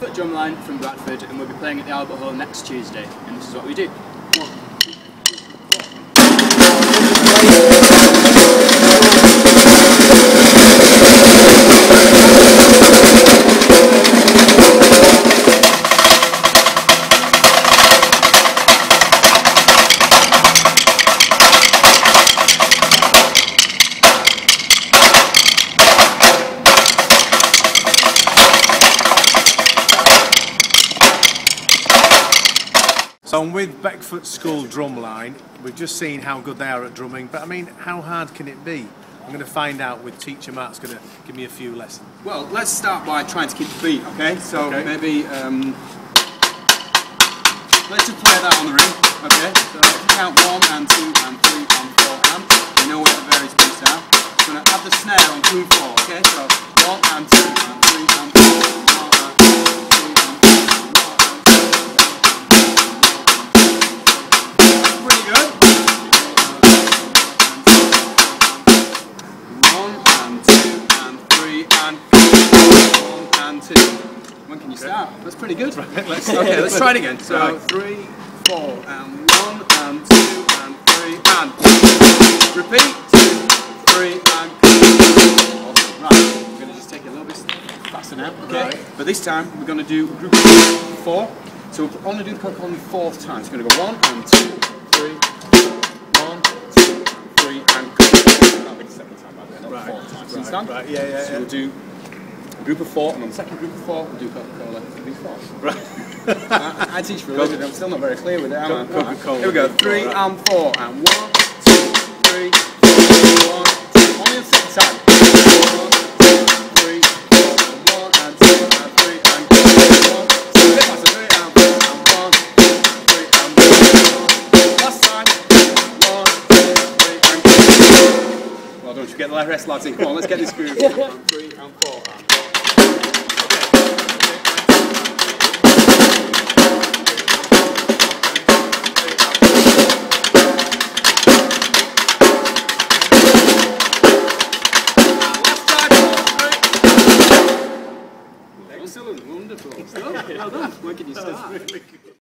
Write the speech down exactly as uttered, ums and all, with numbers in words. Beckfoot Drumline from Bradford, and we'll be playing at the Albert Hall next Tuesday, and this is what we do. One. So I'm with Beckfoot School Drumline. We've just seen how good they are at drumming, but I mean, how hard can it be? I'm going to find out with teacher Matt's going to give me a few lessons. Well, let's start by trying to keep the beat, okay? So okay. maybe, um, let's just play that on the ring, okay? So if you count one and two and three and four and, you know where the various beats are. So I'm going to add the snare on two and four, okay? So one and two and three and four. That's pretty good. Right, let's okay, let's try it again. So right. three, four, and one, and two, and three, and repeat. Two, three, and awesome. Right. We're gonna just take it a little bit faster now. Okay. Right. But this time we're gonna do group four. So we're only doing the cock on the fourth time. So we're gonna go one, and two, three, four, one, two, three, and that'll be the second time, right there, not right. the fourth time. Right. Understand? Right. Yeah, yeah. So yeah. we'll do group of four, and on the second group of four, we'll do Coca-Cola group four. Right. I, I teach for a living, I'm still not very clear with it, am I? Right. Here we go, three right. and four, and one, two, three, four, one, two, only a second time. One, two, three, four, and one, and two, and three, and four, one, two, three, and four, and one, two, three, and four. Last time, one, two, three, and four. Well, don't you get the rest, lads? Come on, let's get this groove. One, three, and four, and excellent, wonderful. So, well done. Where can you start? That's really good.